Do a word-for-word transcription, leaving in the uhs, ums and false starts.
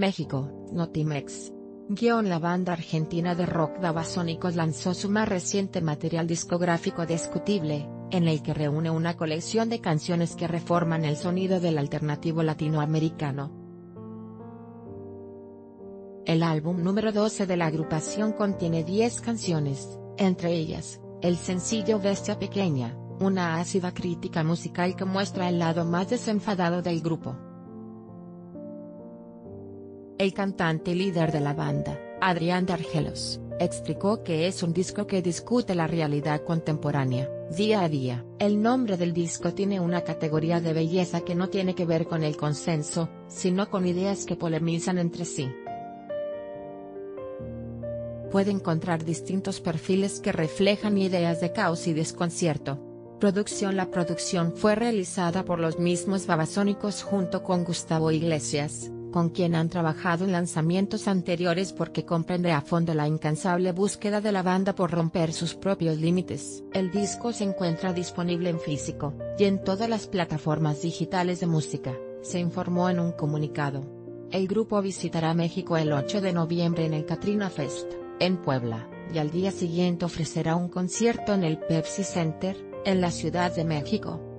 México, Notimex. Guión la banda argentina de rock Babasónicos lanzó su más reciente material discográfico discutible, en el que reúne una colección de canciones que reforman el sonido del alternativo latinoamericano. El álbum número doce de la agrupación contiene diez canciones, entre ellas, el sencillo Bestia Pequeña, una ácida crítica musical que muestra el lado más desenfadado del grupo. El cantante líder de la banda, Adrián Dargelos, explicó que es un disco que discute la realidad contemporánea, día a día. El nombre del disco tiene una categoría de belleza que no tiene que ver con el consenso, sino con ideas que polemizan entre sí. Puede encontrar distintos perfiles que reflejan ideas de caos y desconcierto. Producción. La producción fue realizada por los mismos Babasónicos junto con Gustavo Iglesias, con quien han trabajado en lanzamientos anteriores, porque comprende a fondo la incansable búsqueda de la banda por romper sus propios límites. El disco se encuentra disponible en físico, y en todas las plataformas digitales de música, se informó en un comunicado. El grupo visitará México el ocho de noviembre en el Catrina Fest, en Puebla, y al día siguiente ofrecerá un concierto en el Pepsi Center, en la Ciudad de México.